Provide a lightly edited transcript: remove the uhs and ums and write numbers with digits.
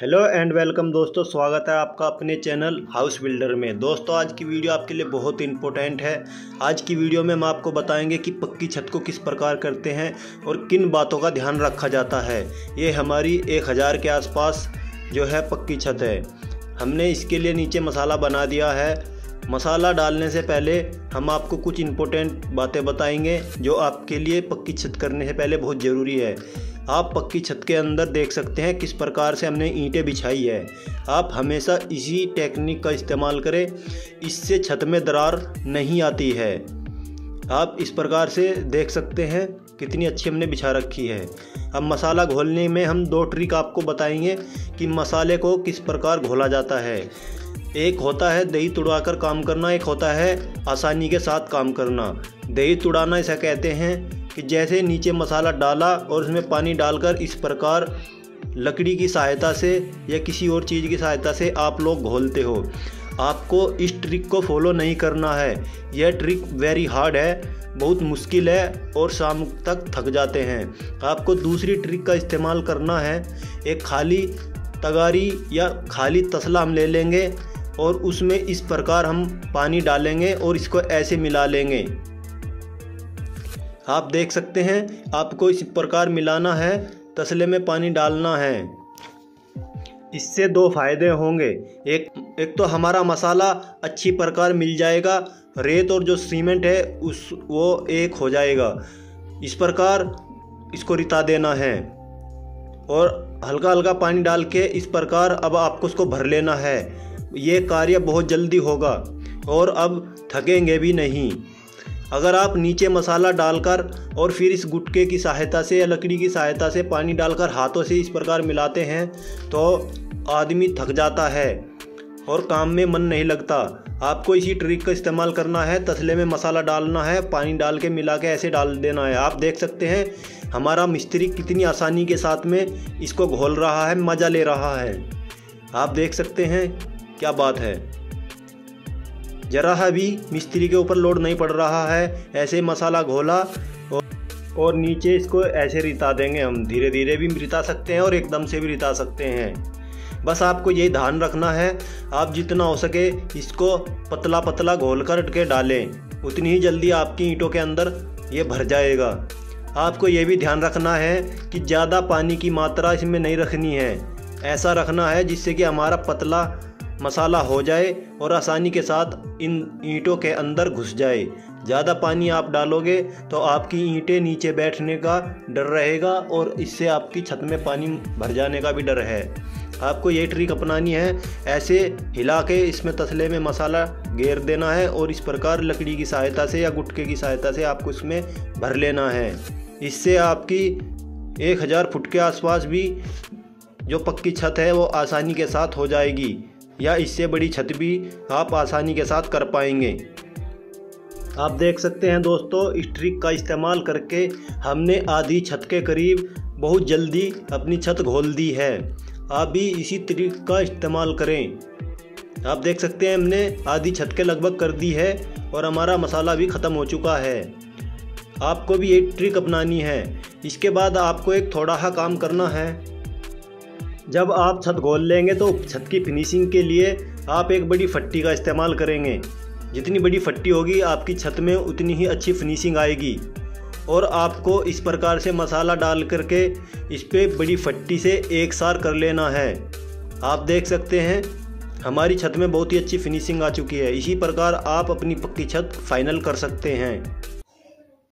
Hello and welcome दोस्तों, स्वागत है आपका अपने चैनल हाउस बिल्डर में। दोस्तों आज की वीडियो आपके लिए बहुत इंपॉर्टेंट है। आज की वीडियो में हम आपको बताएंगे कि पक्की छत को किस प्रकार करते हैं और किन बातों का ध्यान रखा जाता है। ये हमारी 1000 के आसपास जो है पक्की छत है। हमने इसके लिए नीचे मसाला बना दिया है। मसाला डालने से पहले हम आपको कुछ इम्पोर्टेंट बातें बताएंगे जो आपके लिए पक्की छत करने से पहले बहुत ज़रूरी है। आप पक्की छत के अंदर देख सकते हैं किस प्रकार से हमने ईंटें बिछाई है। आप हमेशा इसी टेक्निक का इस्तेमाल करें, इससे छत में दरार नहीं आती है। आप इस प्रकार से देख सकते हैं कितनी अच्छी हमने बिछा रखी है। अब मसाला घोलने में हम 2 ट्रिक आपको बताएंगे कि मसाले को किस प्रकार घोला जाता है। एक होता है दही तुड़ाकर काम करना, एक होता है आसानी के साथ काम करना। दही तुड़ाना इसे कहते हैं कि जैसे नीचे मसाला डाला और उसमें पानी डालकर इस प्रकार लकड़ी की सहायता से या किसी और चीज़ की सहायता से आप लोग घोलते हो। आपको इस ट्रिक को फॉलो नहीं करना है। यह ट्रिक वेरी हार्ड है, बहुत मुश्किल है और शाम तक थक जाते हैं। आपको दूसरी ट्रिक का इस्तेमाल करना है। एक खाली तगारी या खाली तसला हम ले लेंगे और उसमें इस प्रकार हम पानी डालेंगे और इसको ऐसे मिला लेंगे। आप देख सकते हैं आपको इस प्रकार मिलाना है, तसले में पानी डालना है। इससे 2 फायदे होंगे। एक तो हमारा मसाला अच्छी प्रकार मिल जाएगा, रेत और जो सीमेंट है वो एक हो जाएगा। इस प्रकार इसको रिता देना है और हल्का हल्का पानी डाल के इस प्रकार अब आपको उसको भर लेना है। ये कार्य बहुत जल्दी होगा और अब थकेंगे भी नहीं। अगर आप नीचे मसाला डालकर और फिर इस गुटके की सहायता से या लकड़ी की सहायता से पानी डालकर हाथों से इस प्रकार मिलाते हैं तो आदमी थक जाता है और काम में मन नहीं लगता। आपको इसी ट्रिक का इस्तेमाल करना है। तसले में मसाला डालना है, पानी डाल के मिला के ऐसे डाल देना है। आप देख सकते हैं हमारा मिस्त्री कितनी आसानी के साथ में इसको घोल रहा है, मज़ा ले रहा है। आप देख सकते हैं क्या बात है, जरा भी मिस्त्री के ऊपर लोड नहीं पड़ रहा है। ऐसे मसाला घोला और नीचे इसको ऐसे रिता देंगे। हम धीरे धीरे भी रिता सकते हैं और एकदम से भी रिता सकते हैं। बस आपको यही ध्यान रखना है, आप जितना हो सके इसको पतला पतला घोल कर के डालें, उतनी ही जल्दी आपकी ईंटों के अंदर ये भर जाएगा। आपको ये भी ध्यान रखना है कि ज़्यादा पानी की मात्रा इसमें नहीं रखनी है। ऐसा रखना है जिससे कि हमारा पतला मसाला हो जाए और आसानी के साथ इन ईंटों के अंदर घुस जाए। ज़्यादा पानी आप डालोगे तो आपकी ईंटें नीचे बैठने का डर रहेगा और इससे आपकी छत में पानी भर जाने का भी डर है। आपको ये ट्रिक अपनानी है। ऐसे हिला के इसमें तसले में मसाला घेर देना है और इस प्रकार लकड़ी की सहायता से या गुटके की सहायता से आपको इसमें भर लेना है। इससे आपकी 1000 फुट के आसपास भी जो पक्की छत है वो आसानी के साथ हो जाएगी या इससे बड़ी छत भी आप आसानी के साथ कर पाएंगे। आप देख सकते हैं दोस्तों, इस ट्रिक का इस्तेमाल करके हमने आधी छत के करीब बहुत जल्दी अपनी छत घोल दी है। आप भी इसी ट्रिक का इस्तेमाल करें। आप देख सकते हैं हमने आधी छत के लगभग कर दी है और हमारा मसाला भी ख़त्म हो चुका है। आपको भी ये ट्रिक अपनानी है। इसके बाद आपको एक थोड़ा सा काम करना है। जब आप छत घोल लेंगे तो छत की फिनिशिंग के लिए आप एक बड़ी फट्टी का इस्तेमाल करेंगे। जितनी बड़ी फट्टी होगी आपकी छत में उतनी ही अच्छी फिनिशिंग आएगी। और आपको इस प्रकार से मसाला डाल करके इस पर बड़ी फट्टी से एक सार कर लेना है। आप देख सकते हैं हमारी छत में बहुत ही अच्छी फिनिशिंग आ चुकी है। इसी प्रकार आप अपनी पक्की छत फाइनल कर सकते हैं।